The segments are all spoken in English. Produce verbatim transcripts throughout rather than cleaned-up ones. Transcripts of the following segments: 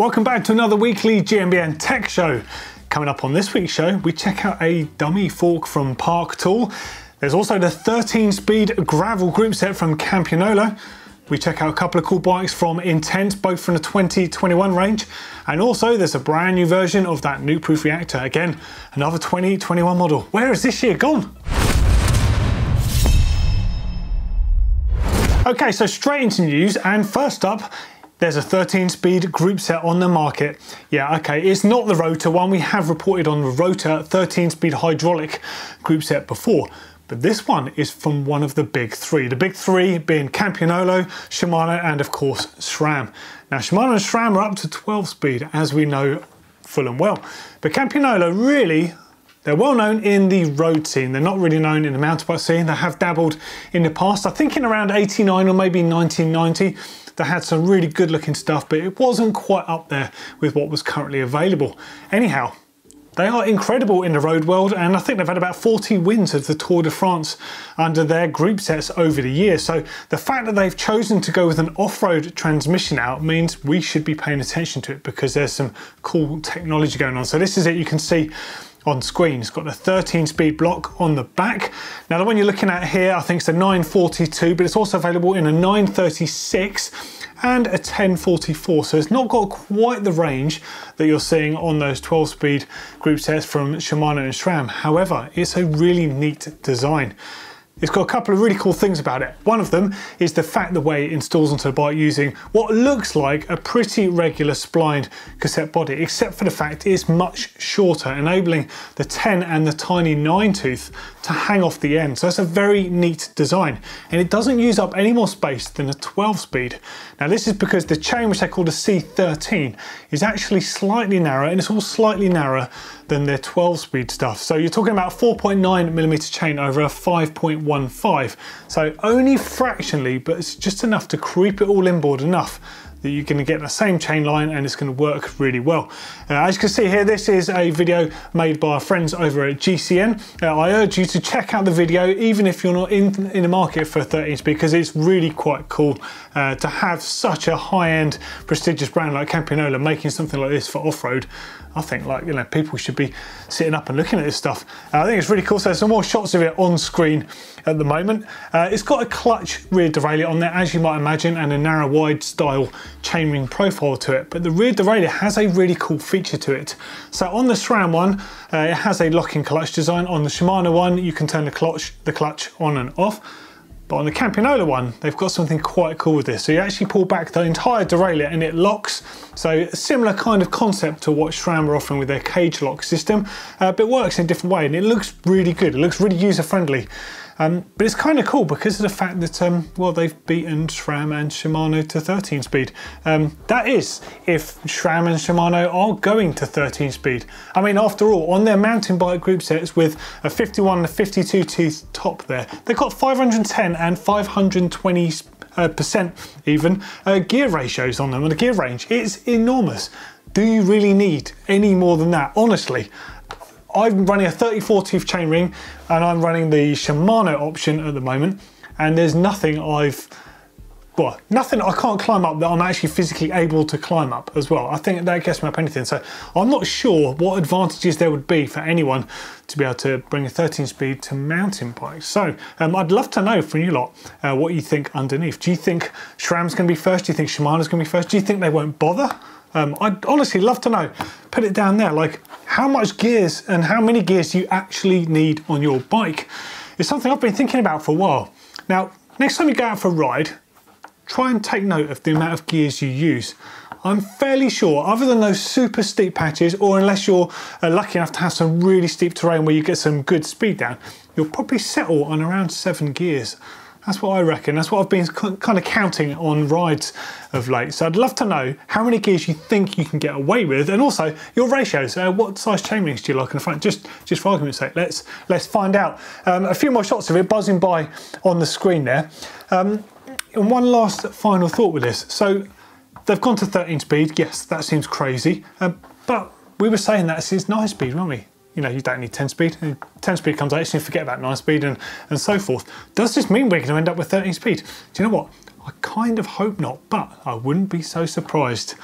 Welcome back to another weekly G M B N Tech Show. Coming up on this week's show, we check out a dummy fork from Park Tool. There's also the thirteen speed gravel group set from Campagnolo. We check out a couple of cool bikes from Intense, both from the twenty twenty-one range. And also there's a brand new version of that Nukeproof Reactor. Again, another twenty twenty-one model. Where has this year gone? Okay, so straight into news, and first up, there's a thirteen speed group set on the market. Yeah, okay, it's not the Rotor one. We have reported on the Rotor thirteen speed hydraulic group set before, but this one is from one of the big three. The big three being Campagnolo, Shimano, and of course, SRAM. Now, Shimano and SRAM are up to twelve speed, as we know full and well. But Campagnolo, really, they're well known in the road scene. They're not really known in the mountain bike scene. They have dabbled in the past, I think in around eighty-nine or maybe nineteen ninety. They had some really good looking stuff, but it wasn't quite up there with what was currently available. Anyhow, they are incredible in the road world, and I think they've had about forty wins of the Tour de France under their group sets over the years. So the fact that they've chosen to go with an off-road transmission out means we should be paying attention to it, because there's some cool technology going on. So this is it. You can see on screen, it's got a thirteen speed block on the back. Now the one you're looking at here, I think it's a nine forty-two, but it's also available in a nine thirty-six and a ten forty-four. So it's not got quite the range that you're seeing on those twelve speed group sets from Shimano and SRAM. However, it's a really neat design. It's got a couple of really cool things about it. One of them is the fact the way it installs onto the bike using what looks like a pretty regular splined cassette body, except for the fact it's much shorter, enabling the ten and the tiny nine tooth to hang off the end. So that's a very neat design. And it doesn't use up any more space than a twelve speed. Now this is because the chain, which they call the C thirteen, is actually slightly narrower, and it's all slightly narrower than their twelve speed stuff. So you're talking about four point nine millimeter chain over a five point one. one five, so only fractionally, but it's just enough to creep it all inboard enough that you're going to get the same chain line, and it's going to work really well. Uh, as you can see here, this is a video made by our friends over at G C N. Uh, I urge you to check out the video, even if you're not in, in the market for a thirteen speed, because it's really quite cool uh, to have such a high-end, prestigious brand like Campagnolo making something like this for off-road. I think, like, you know, people should be sitting up and looking at this stuff. Uh, I think it's really cool. So there's some more shots of it on screen at the moment. Uh, it's got a clutch rear derailleur on there, as you might imagine, and a narrow wide style chainring profile to it, but the rear derailleur has a really cool feature to it. So on the SRAM one, uh, it has a locking clutch design. On the Shimano one, you can turn the clutch the clutch on and off. But on the Campagnolo one, they've got something quite cool with this. So you actually pull back the entire derailleur and it locks. So a similar kind of concept to what SRAM are offering with their cage lock system, uh, but it works in a different way, and it looks really good. It looks really user-friendly. Um, but it's kind of cool because of the fact that, um, well, they've beaten SRAM and Shimano to thirteen speed. Um, that is, if SRAM and Shimano are going to thirteen speed. I mean, after all, on their mountain bike group sets with a fifty-one and a fifty-two tooth top there, they've got five hundred ten and five hundred twenty uh, percent even uh, gear ratios on them, and the gear range. It's enormous. Do you really need any more than that? Honestly. I'm running a thirty-four tooth chainring, and I'm running the Shimano option at the moment, and there's nothing I've, well, nothing I can't climb up that I'm actually physically able to climb up as well. I think that gets me up anything. So I'm not sure what advantages there would be for anyone to be able to bring a thirteen speed to mountain bikes. So um, I'd love to know from you lot uh, what you think underneath. Do you think SRAM's gonna be first? Do you think Shimano's gonna be first? Do you think they won't bother? Um, I'd honestly love to know. Put it down there, like how much gears and how many gears you actually need on your bike. It's something I've been thinking about for a while. Now, next time you go out for a ride, try and take note of the amount of gears you use. I'm fairly sure, other than those super steep patches, or unless you're uh, lucky enough to have some really steep terrain where you get some good speed down, you'll probably settle on around seven gears. That's what I reckon. That's what I've been kind of counting on rides of late. So I'd love to know how many gears you think you can get away with, and also your ratios. Uh, what size chainrings do you like in the front? Just, just for argument's sake, let's let's find out. Um, a few more shots of it buzzing by on the screen there. Um, and one last final thought with this. So they've gone to thirteen speed. Yes, that seems crazy, um, but we were saying that since nine speed, weren't we? You know, you don't need ten speed. ten speed comes out, so you forget about nine speed and, and so forth. Does this mean we're going to end up with thirteen speed? Do you know what? I kind of hope not, but I wouldn't be so surprised.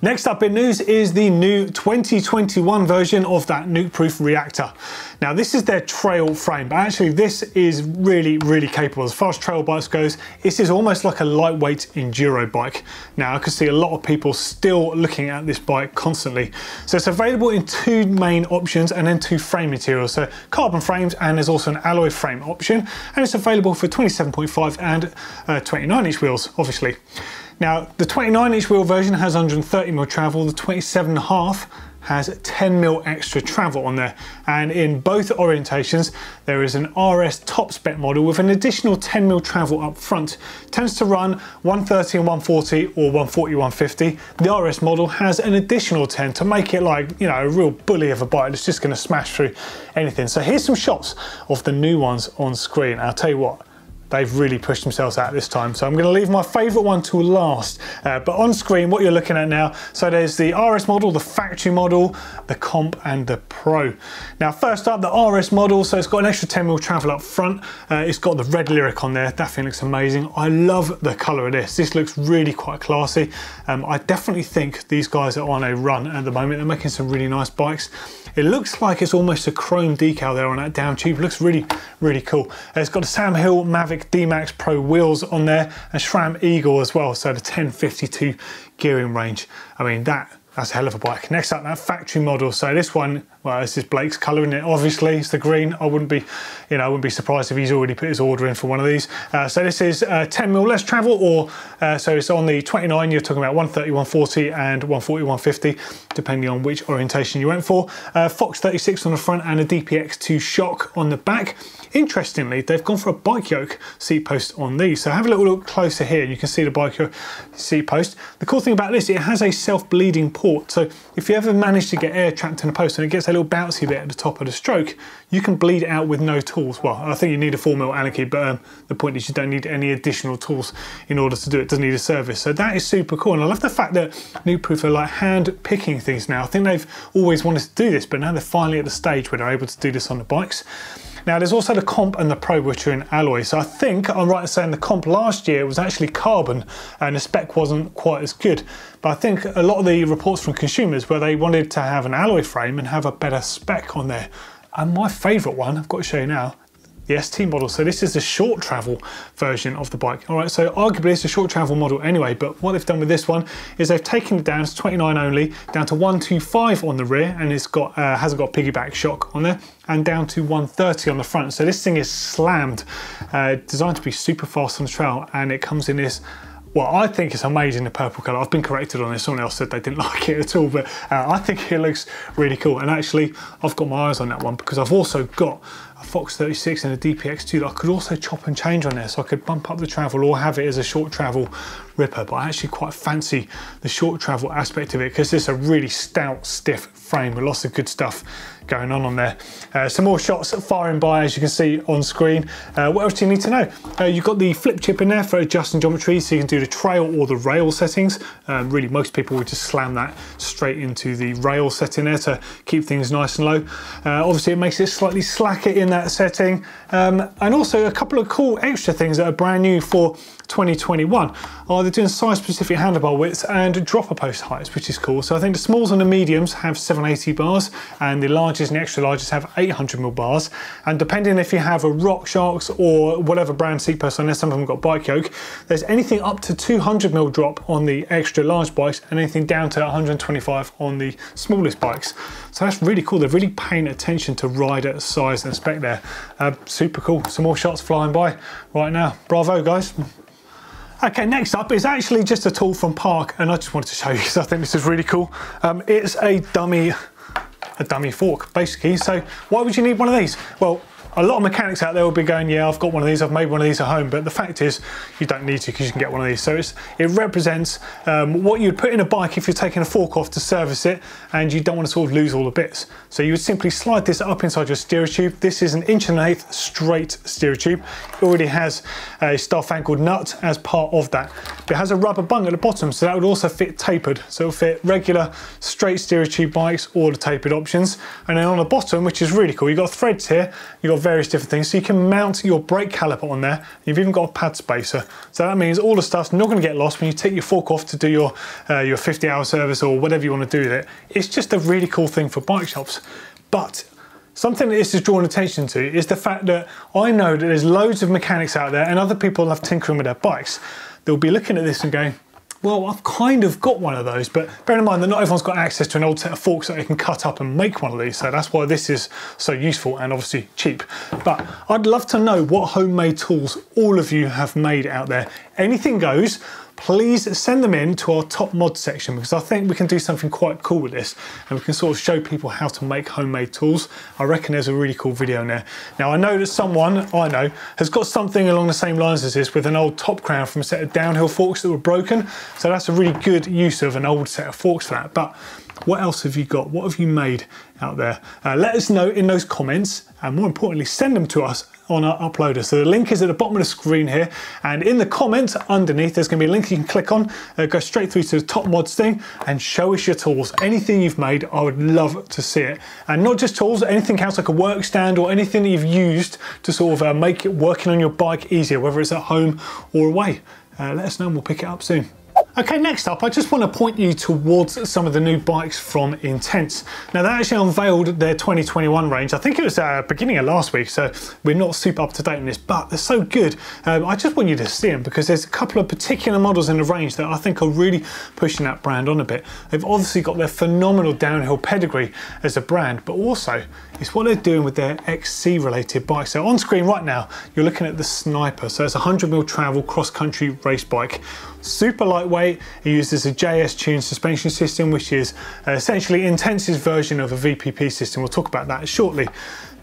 Next up in news is the new twenty twenty-one version of that Nukeproof Reactor. Now this is their trail frame, but actually this is really, really capable. As far as trail bikes goes, this is almost like a lightweight enduro bike. Now I can see a lot of people still looking at this bike constantly. So it's available in two main options and then two frame materials. So carbon frames, and there's also an alloy frame option, and it's available for twenty-seven point five and uh, twenty-nine inch wheels, obviously. Now, the twenty-nine inch wheel version has one hundred thirty mil travel, the twenty-seven and a half has ten mil extra travel on there. And in both orientations, there is an R S top spec model with an additional ten mil travel up front. Tends to run one thirty and one forty or one forty, one fifty. The R S model has an additional ten to make it like, you know, a real bully of a bike that's just gonna smash through anything. So here's some shots of the new ones on screen. I'll tell you what, they've really pushed themselves out this time. So I'm gonna leave my favorite one to last. Uh, but on screen, what you're looking at now, so there's the R S model, the factory model, the comp and the pro. Now, first up, the R S model. So it's got an extra ten mil travel up front. Uh, it's got the red Lyric on there. That thing looks amazing. I love the color of this. This looks really quite classy. Um, I definitely think these guys are on a run at the moment. They're making some really nice bikes. It looks like it's almost a chrome decal there on that down tube. It looks really, really cool. It's got a Sam Hill Mavic D-Max Pro wheels on there and SRAM Eagle as well. So the ten fifty-two gearing range. I mean, that that's a hell of a bike. Next up, that factory model. So this one, well, this is Blake's color, isn't it? Obviously, it's the green. I wouldn't be, you know, I wouldn't be surprised if he's already put his order in for one of these. Uh, so this is uh, ten mil less travel, or uh, so it's on the twenty-nine. You're talking about one thirty, one forty, and one forty, one fifty, depending on which orientation you went for. Uh, Fox thirty-six on the front and a D P X two shock on the back. Interestingly, they've gone for a bike yoke seat post on these. So have a little look closer here. You can see the bike yoke seat post. The cool thing about this, it has a self-bleeding port. So if you ever manage to get air trapped in a post and it gets a little bouncy bit at the top of the stroke, you can bleed out with no tools. Well, I think you need a four mil Allen key, but um, the point is you don't need any additional tools in order to do it. It doesn't need a service. So that is super cool. And I love the fact that Nukeproof are like hand picking things now. I think they've always wanted to do this, but now they're finally at the stage where they're able to do this on the bikes. Now there's also the comp and the pro, which are in alloy. So I think I'm right in saying the comp last year was actually carbon and the spec wasn't quite as good. But I think a lot of the reports from consumers where they wanted to have an alloy frame and have a better spec on there. And my favorite one, I've got to show you now, the S T model. So this is the short travel version of the bike. All right, so arguably it's a short travel model anyway, but what they've done with this one is they've taken it down, it's twenty-nine only, down to one twenty-five on the rear, and it's got uh, hasn't got piggyback shock on there, and down to one thirty on the front. So this thing is slammed, uh, designed to be super fast on the trail, and it comes in this, well, I think it's amazing, the purple color. I've been corrected on this. Someone else said they didn't like it at all, but uh, I think it looks really cool. And actually, I've got my eyes on that one because I've also got a Fox thirty-six and a D P X two that I could also chop and change on there. So I could bump up the travel or have it as a short travel ripper, but I actually quite fancy the short travel aspect of it because it's a really stout, stiff frame with lots of good stuff going on on there. Uh, some more shots firing by, as you can see on screen. Uh, what else do you need to know? Uh, you've got the flip chip in there for adjusting geometry, so you can do the trail or the rail settings. Um, really, most people would just slam that straight into the rail setting there to keep things nice and low. Uh, obviously, it makes it slightly slacker in that setting. Um, and also a couple of cool extra things that are brand new for twenty twenty-one are they're doing size specific handlebar widths and dropper post heights, which is cool. So I think the smalls and the mediums have seven eighty bars, and the larges and the extra larges have eight hundred mil bars. And depending if you have a RockShox or whatever brand seat post on there, some of them got bike yoke, there's anything up to two hundred mil drop on the extra large bikes and anything down to one twenty-five on the smallest bikes. So that's really cool. They're really paying attention to rider size and spec there. Uh, super cool. Some more shots flying by right now. Bravo, guys. Okay, next up is actually just a tool from Park, and I just wanted to show you because I think this is really cool. Um, it's a dummy, a dummy fork, basically. So why would you need one of these? Well, a lot of mechanics out there will be going, yeah, I've got one of these, I've made one of these at home, but the fact is you don't need to because you can get one of these. So it's, it represents um, what you'd put in a bike if you're taking a fork off to service it and you don't want to sort of lose all the bits. So you would simply slide this up inside your steerer tube. This is an inch and an eighth straight steerer tube. It already has a staff angled nut as part of that. But it has a rubber bung at the bottom, so that would also fit tapered. So it'll fit regular straight steerer tube bikes or the tapered options. And then on the bottom, which is really cool, you've got threads here, you've got various different things. So you can mount your brake caliper on there. You've even got a pad spacer. So that means all the stuff's not going to get lost when you take your fork off to do your uh, your fifty hour service or whatever you want to do with it. It's just a really cool thing for bike shops. But something that this has drawn attention to is the fact that I know that there's loads of mechanics out there and other people love tinkering with their bikes. They'll be looking at this and going, well, I've kind of got one of those, but bear in mind that not everyone's got access to an old set of forks that they can cut up and make one of these, so that's why this is so useful and obviously cheap. But I'd love to know what homemade tools all of you have made out there. Anything goes. Please send them in to our top mod section, because I think we can do something quite cool with this and we can sort of show people how to make homemade tools. I reckon there's a really cool video in there. Now I know that someone I know has got something along the same lines as this with an old top crown from a set of downhill forks that were broken, so that's a really good use of an old set of forks for that. But what else have you got? What have you made out there? Uh, let us know in those comments, and more importantly, send them to us on our uploader. So the link is at the bottom of the screen here, and in the comments underneath there's going to be a link you can click on, uh, go straight through to the top mods thing and show us your tools. Anything you've made, I would love to see it. And not just tools, anything else like a work stand or anything that you've used to sort of uh, make it working on your bike easier, whether it's at home or away. Uh, let us know and we'll pick it up soon. Okay, next up, I just want to point you towards some of the new bikes from Intense. Now, they actually unveiled their twenty twenty-one range. I think it was uh, beginning of last week, so we're not super up to date on this, but they're so good. Um, I just want you to see them because there's a couple of particular models in the range that I think are really pushing that brand on a bit. They've obviously got their phenomenal downhill pedigree as a brand, but also it's what they're doing with their X C related bikes. So on screen right now, you're looking at the Sniper. So it's a one hundred mil travel cross-country race bike. Super lightweight, it uses a J S Tuned suspension system, which is essentially Intense's version of a V P P system. We'll talk about that shortly.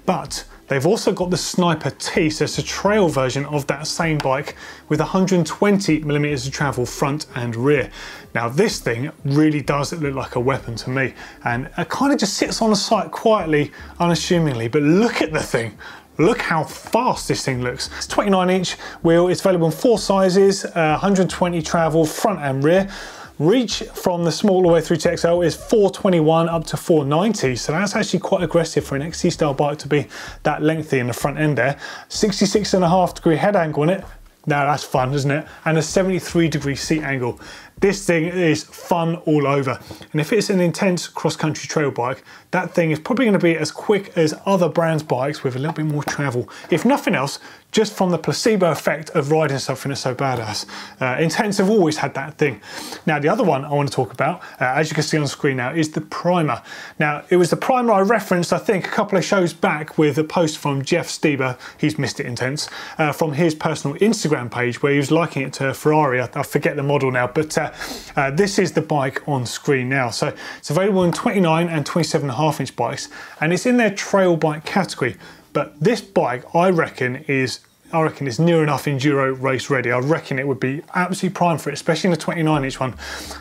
But they've also got the Sniper T, so it's a trail version of that same bike with one hundred twenty millimeters of travel front and rear. Now this thing really does look like a weapon to me, and it kind of just sits on the site quietly, unassumingly, but look at the thing. Look how fast this thing looks. It's twenty-nine inch wheel, it's available in four sizes, uh, one hundred twenty travel front and rear. Reach from the small all the way through to X L is four twenty-one up to four ninety, so that's actually quite aggressive for an X C style bike to be that lengthy in the front end there. sixty-six and a half degree head angle on it. Now that's fun, isn't it? And a seventy-three degree seat angle. This thing is fun all over. And if it's an Intense cross-country trail bike, that thing is probably gonna be as quick as other brands' bikes with a little bit more travel. If nothing else, just from the placebo effect of riding something that's so badass. Uh, Intense have always had that thing. Now, the other one I wanna talk about, uh, as you can see on screen now, is the Primer. Now, it was the Primer I referenced, I think, a couple of shows back with a post from Jeff Steber, he's Mister Intense, uh, from his personal Instagram page where he was liking it to a Ferrari. I, I forget the model now, but uh, Uh, this is the bike on screen now. So it's available in twenty-nine and twenty-seven and a half inch bikes, and it's in their trail bike category. But this bike, I reckon, is I reckon it's near enough enduro race ready. I reckon it would be absolutely prime for it, especially in the twenty-nine inch one.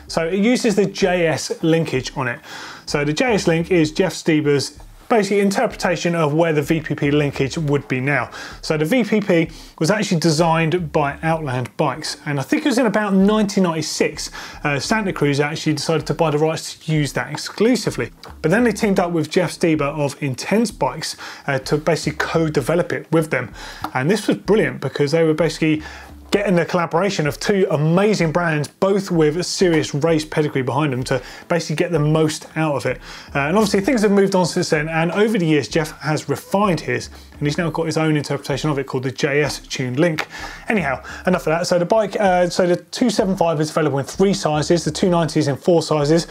So it uses the J S linkage on it. So the J S link is Jeff Steber's basically interpretation of where the V P P linkage would be now. So the V P P was actually designed by Outland Bikes, and I think it was in about nineteen ninety-six, uh, Santa Cruz actually decided to buy the rights to use that exclusively. But then they teamed up with Jeff Steber of Intense Bikes uh, to basically co-develop it with them. And this was brilliant because they were basically getting the collaboration of two amazing brands, both with a serious race pedigree behind them, to basically get the most out of it. Uh, and obviously things have moved on since then, and over the years Jeff has refined his, and he's now got his own interpretation of it called the J S Tuned Link. Anyhow, enough of that. So the bike, uh, so the two seventy-five is available in three sizes, the two ninety is in four sizes.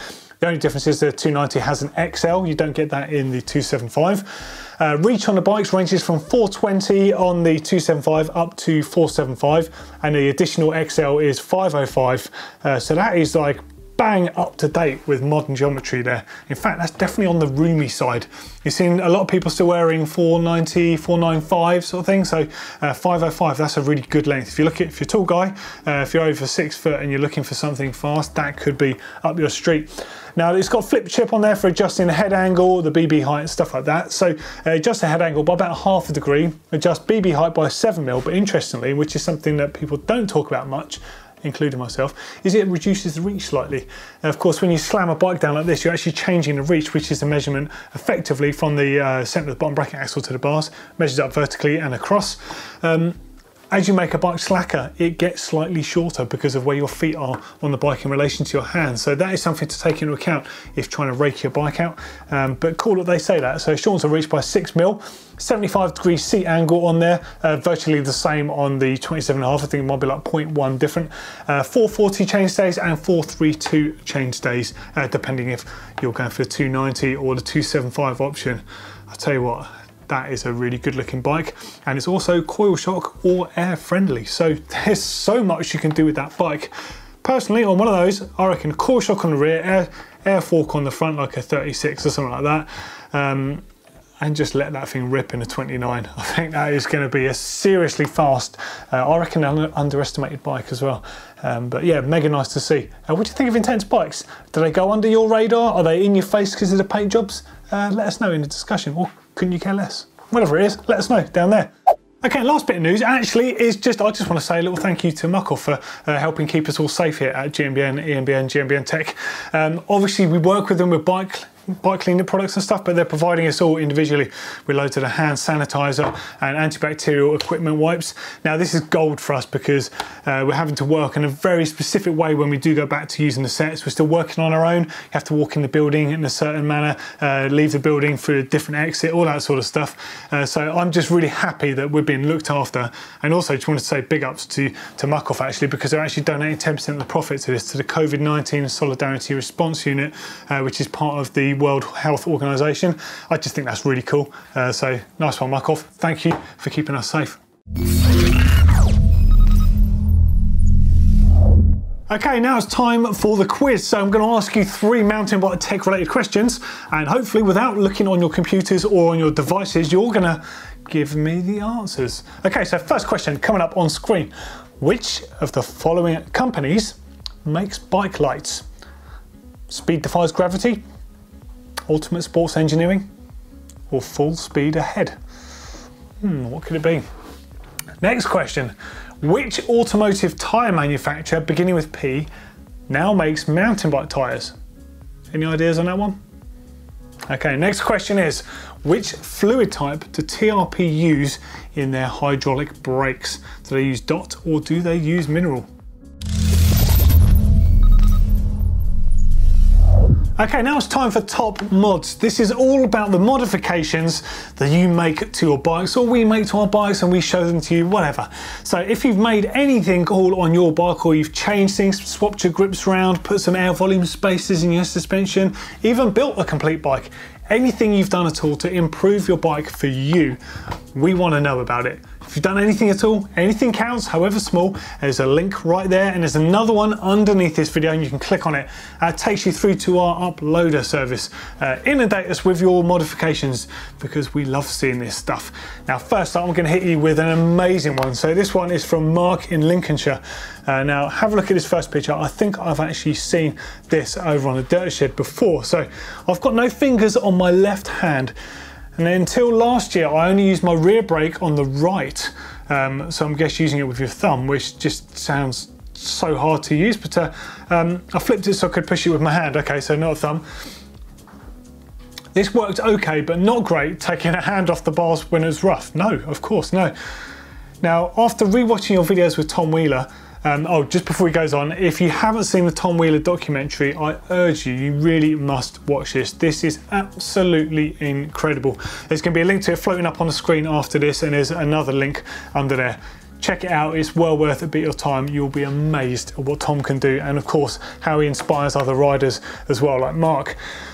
The only difference is the two ninety has an X L, you don't get that in the two seventy-five. Uh, reach on the bikes ranges from four twenty on the two seventy-five up to four seventy-five, and the additional X L is five oh five, uh, so that is like bang up to date with modern geometry there. In fact, that's definitely on the roomy side. You've seen a lot of people still wearing four ninety, four ninety-five sort of thing, so uh, five oh five, that's a really good length. If you look at, if you're a tall guy, uh, if you're over six foot and you're looking for something fast, that could be up your street. Now, it's got flip chip on there for adjusting the head angle, the B B height and stuff like that. So uh, adjust the head angle by about half a degree, adjust B B height by seven mil, but interestingly, which is something that people don't talk about much, including myself, is it reduces the reach slightly. And of course, when you slam a bike down like this, you're actually changing the reach, which is the measurement effectively from the uh, center of the bottom bracket axle to the bars, measures up vertically and across. Um, As you make a bike slacker, it gets slightly shorter because of where your feet are on the bike in relation to your hands. So that is something to take into account if trying to rake your bike out. Um, but cool that they say that. So shortens are reached by six mil, seventy-five degree seat angle on there, uh, virtually the same on the twenty-seven and a half. I think it might be like zero point one different. Uh, four forty chainstays and four thirty-two chainstays, uh, depending if you're going for the two ninety or the two seventy-five option. I'll tell you what, that is a really good looking bike, and it's also coil shock or air friendly. So there's so much you can do with that bike. Personally, on one of those, I reckon coil shock on the rear, air, air fork on the front, like a thirty-six or something like that. Um, and just let that thing rip in a twenty-nine. I think that is going to be a seriously fast, uh, I reckon an underestimated bike as well. Um, but yeah, mega nice to see. Uh, what do you think of Intense bikes? Do they go under your radar? Are they in your face because of the paint jobs? Uh, let us know in the discussion, or couldn't you care less? Whatever it is, let us know down there. Okay, last bit of news actually is just, I just want to say a little thank you to Muc-Off for uh, helping keep us all safe here at G M B N, E M B N, G M B N Tech. Um, obviously we work with them with bike, bike cleaning products and stuff, but they're providing us all individually with loads of the hand sanitizer and antibacterial equipment wipes. Now this is gold for us because uh, we're having to work in a very specific way when we do go back to using the sets. We're still working on our own. You have to walk in the building in a certain manner, uh, leave the building through a different exit, all that sort of stuff. Uh, so I'm just really happy that we're being looked after. And also just wanted to say big ups to, to Muc-Off actually, because they're actually donating ten percent of the profit to this, to the COVID nineteen Solidarity Response Unit, uh, which is part of the World Health Organization. I just think that's really cool. Uh, so nice one, Muc-Off. Thank you for keeping us safe. Okay, now it's time for the quiz. So I'm going to ask you three mountain bike tech related questions, and hopefully without looking on your computers or on your devices, you're going to give me the answers. Okay, so first question coming up on screen. Which of the following companies makes bike lights? Speed Defies Gravity, Ultimate Sports Engineering, or Full Speed Ahead? Hmm, what could it be? Next question. Which automotive tyre manufacturer, beginning with P, now makes mountain bike tyres? Any ideas on that one? Okay, next question is, which fluid type do T R P use in their hydraulic brakes? Do they use DOT or do they use mineral? Okay, now it's time for top mods. This is all about the modifications that you make to your bikes, or we make to our bikes and we show them to you, whatever. So if you've made anything all on your bike, or you've changed things, swapped your grips around, put some air volume spacers in your suspension, even built a complete bike, anything you've done at all to improve your bike for you, we want to know about it. If you've done anything at all, anything counts, however small, there's a link right there, and there's another one underneath this video and you can click on it. Uh, it takes you through to our uploader service. Uh, inundate us with your modifications because we love seeing this stuff. Now first up, I'm going to hit you with an amazing one. So this one is from Mark in Lincolnshire. Uh, now have a look at this first picture. I think I've actually seen this over on a dirt shed before. So I've got no fingers on my left hand. And until last year, I only used my rear brake on the right. Um, so I'm guess using it with your thumb, which just sounds so hard to use, but uh, um, I flipped it so I could push it with my hand. Okay, so not a thumb. This worked okay, but not great, taking a hand off the bars when it was rough. No, of course, no. Now, after rewatching your videos with Tom Wheeler, Um, oh, just before he goes on, if you haven't seen the Tom Wheeler documentary, I urge you, you really must watch this. This is absolutely incredible. There's going to be a link to it floating up on the screen after this, and there's another link under there. Check it out, it's well worth a bit of your time. You'll be amazed at what Tom can do, and of course, how he inspires other riders as well, like Mark.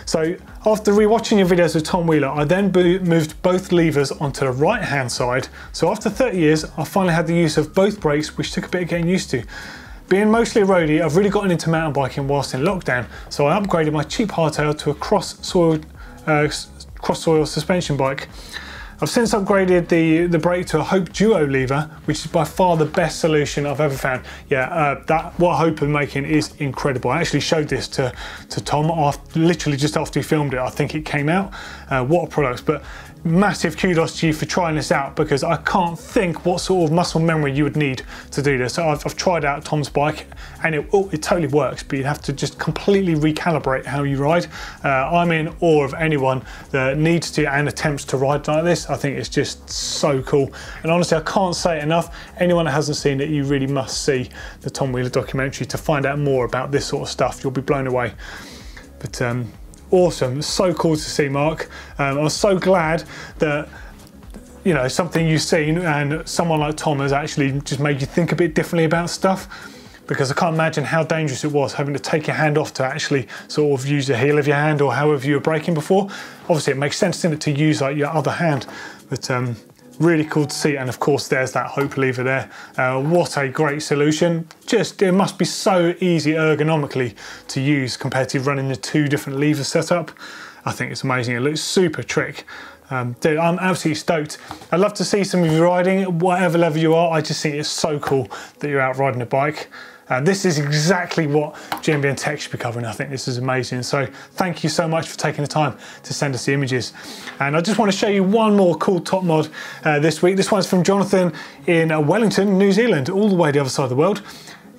So after rewatching your videos with Tom Wheeler, I then moved both levers onto the right-hand side. So after thirty years, I finally had the use of both brakes, which took a bit of getting used to. Being mostly a roadie, I've really gotten into mountain biking whilst in lockdown. So I upgraded my cheap hardtail to a cross-soil uh, cross-soil suspension bike. I've since upgraded the, the brake to a Hope Duo lever, which is by far the best solution I've ever found. Yeah, uh, that what Hope are making is incredible. I actually showed this to, to Tom after, literally just after he filmed it. I think it came out. Uh, what a product. But massive kudos to you for trying this out, because I can't think what sort of muscle memory you would need to do this. So I've, I've tried out Tom's bike and it, oh, it totally works, but you have to just completely recalibrate how you ride. Uh, I'm in awe of anyone that needs to and attempts to ride like this. I think it's just so cool. And honestly, I can't say it enough. Anyone that hasn't seen it, you really must see the Tom Wheeler documentary to find out more about this sort of stuff. You'll be blown away. But um, awesome, so cool to see, Mark. Um, I was so glad that, you know, something you've seen and someone like Tom has actually just made you think a bit differently about stuff, because I can't imagine how dangerous it was having to take your hand off to actually sort of use the heel of your hand or however you were braking before. Obviously it makes sense, doesn't it, to use like your other hand, but um, really cool to see. And of course there's that Hope lever there. Uh, what a great solution. Just, it must be so easy ergonomically to use compared to running the two different lever setup. I think it's amazing, it looks super trick. Um, dude, I'm absolutely stoked. I'd love to see some of you riding, whatever level you are. I just think it's so cool that you're out riding a bike. Uh, this is exactly what G M B N Tech should be covering. I think this is amazing. So thank you so much for taking the time to send us the images. And I just want to show you one more cool top mod uh, this week. This one's from Jonathan in uh, Wellington, New Zealand, all the way the other side of the world.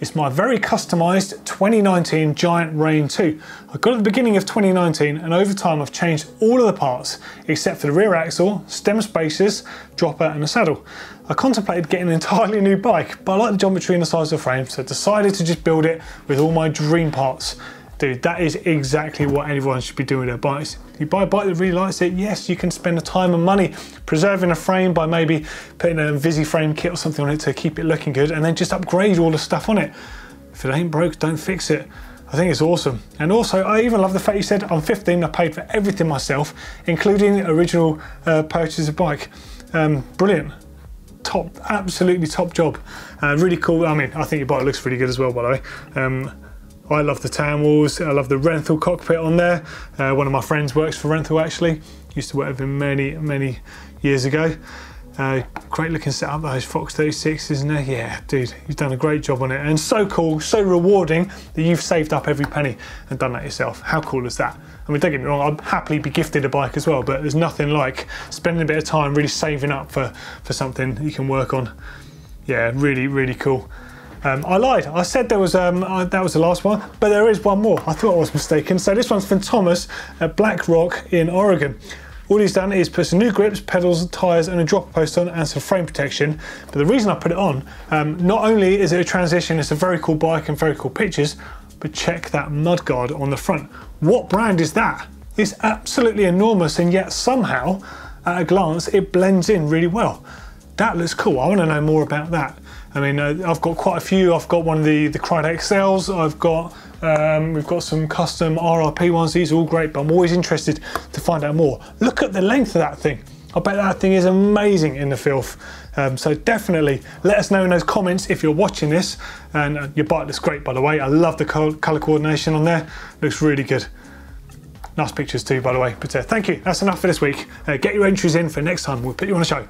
It's my very customised twenty nineteen Giant Reign two. I got it at the beginning of twenty nineteen, and over time I've changed all of the parts except for the rear axle, stem spacers, dropper and the saddle. I contemplated getting an entirely new bike, but I like the geometry and the size of the frame, so I decided to just build it with all my dream parts. Dude, that is exactly what anyone should be doing with their bikes. You buy a bike that really likes it, yes, you can spend the time and money preserving a frame by maybe putting a Visi frame kit or something on it to keep it looking good, and then just upgrade all the stuff on it. If it ain't broke, don't fix it. I think it's awesome. And also, I even love the fact you said, I'm fifteen, I paid for everything myself, including the original uh, purchase of bike. Um, brilliant. Top, absolutely top job. Uh, really cool. I mean, I think your bike looks really good as well, by the way. Um, I love the tan walls, I love the Renthal cockpit on there. Uh, one of my friends works for Renthal actually. Used to work with him many, many years ago. Uh, great looking setup, those Fox thirty-six, isn't it? Yeah, dude, you've done a great job on it. And so cool, so rewarding that you've saved up every penny and done that yourself. How cool is that? I mean, don't get me wrong, I'd happily be gifted a bike as well, but there's nothing like spending a bit of time really saving up for, for something you can work on. Yeah, really, really cool. Um, I lied, I said there was um, uh, that was the last one, but there is one more. I thought I was mistaken. So this one's from Thomas at Black Rock in Oregon. All he's done is put some new grips, pedals, tyres and a dropper post on and some frame protection. But the reason I put it on, um, not only is it a Transition, it's a very cool bike and very cool pictures, but check that mud guard on the front. What brand is that? It's absolutely enormous, and yet somehow, at a glance, it blends in really well. That looks cool, I want to know more about that. I mean, uh, I've got quite a few. I've got one of the, the Cryde X Ls, I've got, um, we've got some custom R R P ones. These are all great, but I'm always interested to find out more. Look at the length of that thing. I bet that thing is amazing in the filth. Um, so definitely let us know in those comments if you're watching this. And uh, your bike looks great, by the way. I love the color, color coordination on there. Looks really good. Nice pictures too, by the way. But uh, thank you, that's enough for this week. Uh, get your entries in for next time. We'll put you on a show.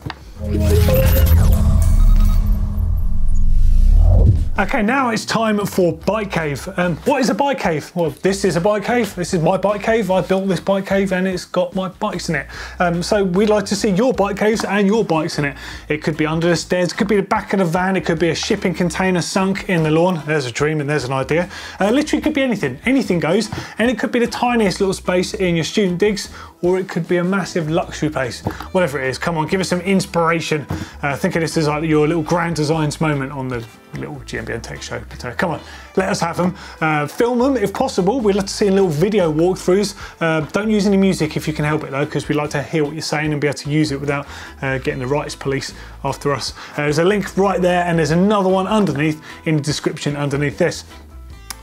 Okay, now it's time for Bike Cave. Um, what is a bike cave? Well, this is a bike cave. This is my bike cave. I built this bike cave and it's got my bikes in it. Um, so we'd like to see your bike caves and your bikes in it. It could be under the stairs, it could be the back of the van, it could be a shipping container sunk in the lawn. There's a dream and there's an idea. Uh, literally it could be anything, anything goes. And it could be the tiniest little space in your student digs, or it could be a massive luxury place. Whatever it is, come on, give us some inspiration. Uh, think of this as like your little grand designs moment on the little G M B N Tech Show. But uh, come on, let us have them. Uh, film them if possible. We'd love to see little video walkthroughs. Uh, don't use any music if you can help it though, because we like to hear what you're saying and be able to use it without uh, getting the rights police after us. Uh, there's a link right there, and there's another one underneath in the description underneath this.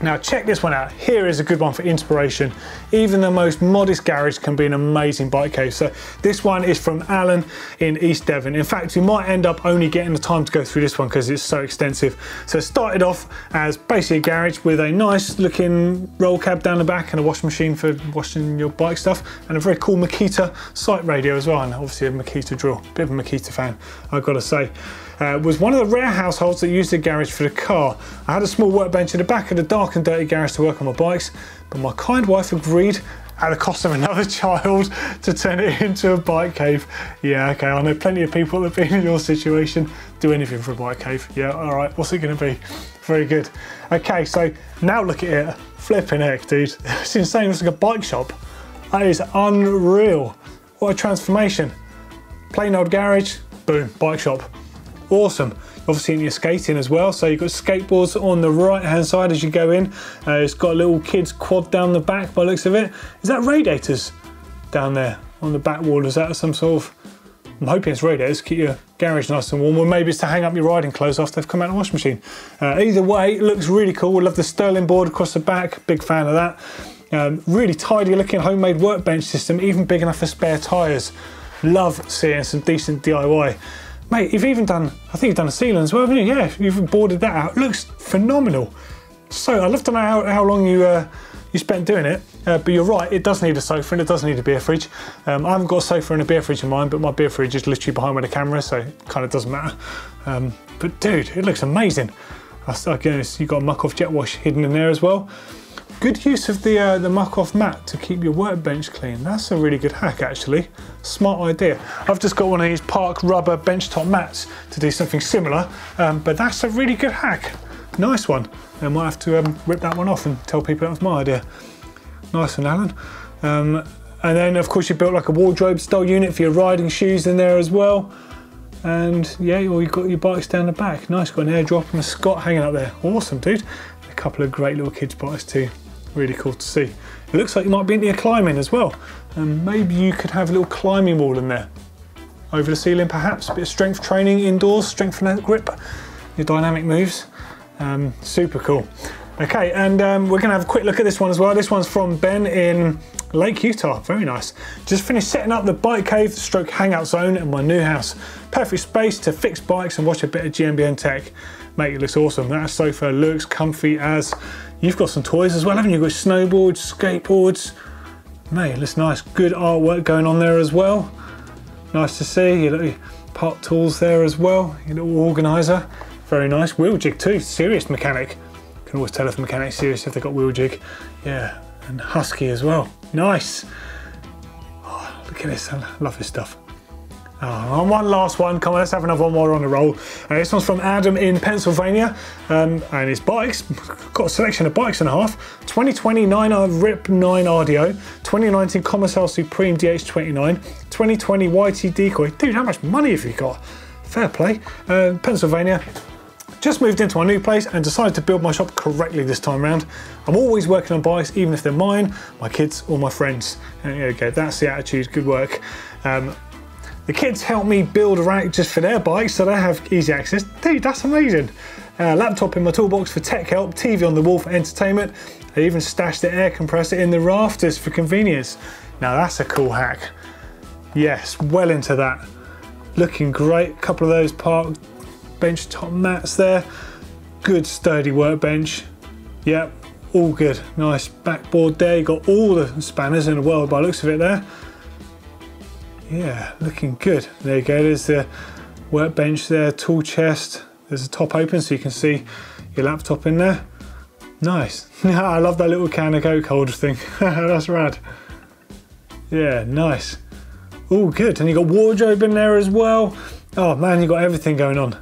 Now check this one out. Here is a good one for inspiration. Even the most modest garage can be an amazing bike case. So this one is from Alan in East Devon. In fact, you might end up only getting the time to go through this one because it's so extensive. So it started off as basically a garage with a nice looking roll cab down the back and a washing machine for washing your bike stuff and a very cool Makita sight radio as well, and obviously a Makita drill. Bit of a Makita fan, I've got to say. Uh, was one of the rare households that used the garage for the car. I had a small workbench at the back of the dark and dirty garage to work on my bikes, but my kind wife agreed at the cost of another child to turn it into a bike cave. Yeah, okay, I know plenty of people that have been in your situation. Do anything for a bike cave. Yeah, all right, what's it gonna be? Very good. Okay, so now look at it. Flipping heck, dude. It's insane, it's like a bike shop. That is unreal. What a transformation. Plain old garage, boom, bike shop. Awesome. Obviously in your skating as well, so you've got skateboards on the right hand side as you go in. Uh, it's got a little kid's quad down the back by the looks of it. Is that radiators down there on the back wall? Is that some sort of, I'm hoping it's radiators, keep your garage nice and warm, or maybe it's to hang up your riding clothes after they've come out of the washing machine. Uh, either way, it looks really cool. We love the Sterling board across the back, big fan of that. Um, really tidy looking homemade workbench system, even big enough for spare tyres. Love seeing some decent D I Y. Mate, you've even done, I think you've done a ceiling as well, haven't you? Yeah, you've boarded that out. It looks phenomenal. So I'd love to know how, how long you uh, you spent doing it, uh, but you're right, it does need a sofa and it does need a beer fridge. Um, I haven't got a sofa and a beer fridge in mine, but my beer fridge is literally behind where the camera is, so it kind of doesn't matter. Um, but dude, it looks amazing. I, I guess you've got a Muc-Off jet wash hidden in there as well. Good use of the, uh, the Muc-Off mat to keep your workbench clean. That's a really good hack, actually. Smart idea. I've just got one of these Park rubber benchtop mats to do something similar, um, but that's a really good hack. Nice one. I might have to um, rip that one off and tell people that was my idea. Nice one, Alan. Um, and then, of course, you built like a wardrobe-style unit for your riding shoes in there as well. And yeah, well, you've got your bikes down the back. Nice, got an airdrop and a Scott hanging up there. Awesome, dude. A couple of great little kids' bikes too. Really cool to see. It looks like you might be into your climbing as well. And maybe you could have a little climbing wall in there. Over the ceiling perhaps, a bit of strength training indoors, strengthen that grip, your dynamic moves. Um, super cool. Okay, and um, we're gonna have a quick look at this one as well. This one's from Ben in Lake Utah, very nice. Just finished setting up the bike cave stroke hangout zone in my new house. Perfect space to fix bikes and watch a bit of G M B N Tech. Mate, it looks awesome. That sofa looks comfy as. You've got some toys as well, haven't you? You've got snowboards, skateboards. Mate, it looks nice. Good artwork going on there as well. Nice to see. Your little Park Tools there as well. Your little organiser. Very nice. Wheel jig too. Serious mechanic. Can always tell if a mechanic's serious if they've got wheel jig. Yeah. And Husky as well. Nice. Oh, look at this. I love this stuff. Oh, and one last one. Come on, let's have another one while we're on the roll. Uh, this one's from Adam in Pennsylvania, um, and his bikes. Got a selection of bikes and a half. twenty twenty Niner Rip nine R D O, twenty nineteen Commencal Supreme D H twenty-nine, twenty twenty Y T Decoy. Dude, how much money have you got? Fair play. Uh, Pennsylvania. Just moved into my new place and decided to build my shop correctly this time around. I'm always working on bikes, even if they're mine, my kids or my friends. And there we go, that's the attitude. Good work. Um, The kids helped me build a rack just for their bikes so they have easy access. Dude, that's amazing. Uh, laptop in my toolbox for tech help, T V on the wall for entertainment. I even stashed the air compressor in the rafters for convenience. Now that's a cool hack. Yes, well into that. Looking great, couple of those park bench top mats there. Good sturdy workbench. Yep, all good. Nice backboard there. You got all the spanners in the world by the looks of it there. Yeah, looking good. There you go, there's the workbench there, tool chest. There's a top open so you can see your laptop in there. Nice. I love that little can of Coke holder thing. That's rad. Yeah, nice. All good. And you got wardrobe in there as well. Oh man, you got everything going on.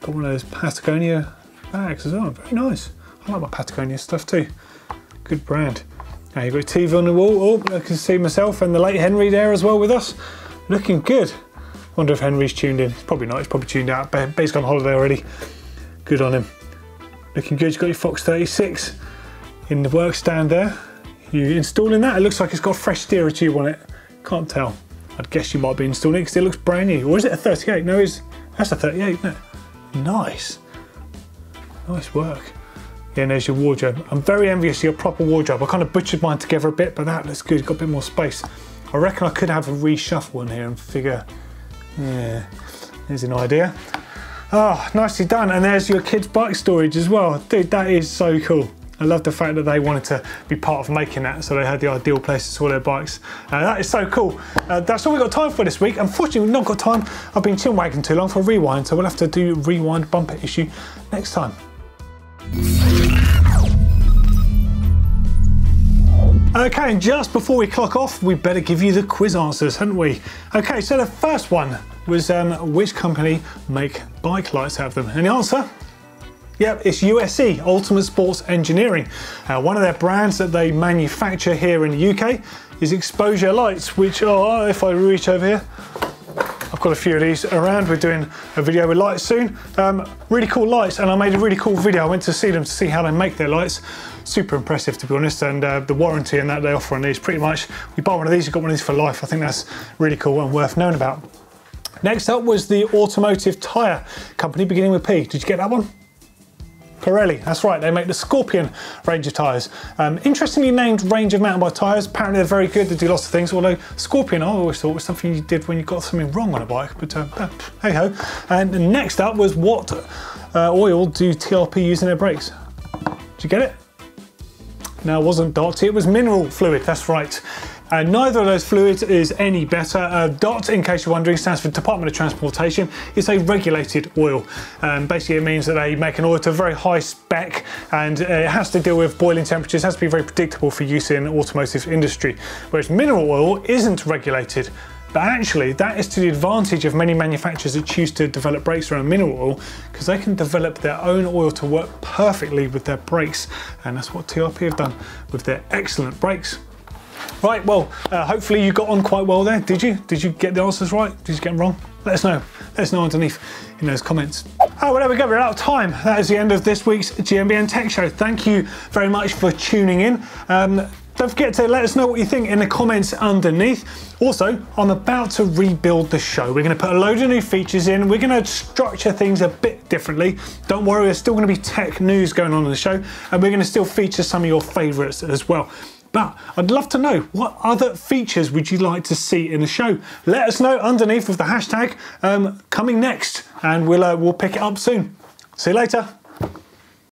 Got one of those Patagonia bags as well. Very nice. I like my Patagonia stuff too. Good brand. Now you've got T V on the wall. Oh, I can see myself and the late Henry there as well with us. Looking good. Wonder if Henry's tuned in. Probably not, he's probably tuned out, but he's gone on holiday already. Good on him. Looking good, you've got your Fox thirty-six in the work stand there. You installing that? It looks like it's got a fresh steerer tube on it. Can't tell. I'd guess you might be installing it because it looks brand new. Or is it a thirty-eight? No, it's, that's a thirty-eight, isn't it? Nice. Nice work. then there's your wardrobe. I'm very envious of your proper wardrobe. I kind of butchered mine together a bit, but that looks good, got a bit more space. I reckon I could have a reshuffle one here and figure, yeah, there's an idea. Ah, oh, nicely done. And there's your kids' bike storage as well. Dude, that is so cool. I love the fact that they wanted to be part of making that, so they had the ideal place to store their bikes. Uh, that is so cool. Uh, that's all we've got time for this week. Unfortunately, we've not got time. I've been chin wagging too long for Rewind, so we'll have to do Rewind bumper issue next time. Okay, and just before we clock off, we better give you the quiz answers, haven't we? Okay, so the first one was um, which company make bike lights out of them? And the answer? Yep, it's U S E, Ultimate Sports Engineering. Uh, one of their brands that they manufacture here in the U K is Exposure Lights, which are, if I reach over here, I've got a few of these around. We're doing a video with lights soon. Um, really cool lights, and I made a really cool video. I went to see them to see how they make their lights. Super impressive, to be honest, and uh, the warranty and that they offer on these, pretty much, you buy one of these, you've got one of these for life. I think that's really cool and worth knowing about. Next up was the automotive tyre company, beginning with P. Did you get that one? Pirelli, that's right, they make the Scorpion range of tyres. Um, interestingly named range of mountain bike tyres, apparently they're very good, they do lots of things, although Scorpion I always thought was something you did when you got something wrong on a bike, but uh, hey ho. And next up was what uh, oil do T R P use in their brakes? Did you get it? No, it wasn't D O T, it was mineral fluid, that's right. Uh, neither of those fluids is any better. Uh, D O T, in case you're wondering, stands for Department of Transportation. It's a regulated oil. Um, basically, it means that they make an oil to a very high spec, and it has to deal with boiling temperatures, it has to be very predictable for use in automotive industry. Whereas mineral oil isn't regulated. But actually, that is to the advantage of many manufacturers that choose to develop brakes around mineral oil, because they can develop their own oil to work perfectly with their brakes. And that's what T R P have done with their excellent brakes. Right, well, uh, hopefully you got on quite well there. Did you? Did you get the answers right? Did you get them wrong? Let us know. Let us know underneath in those comments. Oh, well, there we go. We're out of time. That is the end of this week's G M B N Tech Show. Thank you very much for tuning in. Um, Don't forget to let us know what you think in the comments underneath. Also, I'm about to rebuild the show. We're going to put a load of new features in. We're going to structure things a bit differently. Don't worry, there's still going to be tech news going on in the show, and we're going to still feature some of your favourites as well. But I'd love to know, what other features would you like to see in the show? Let us know underneath with the hashtag um, coming next, and we'll, uh, we'll pick it up soon. See you later.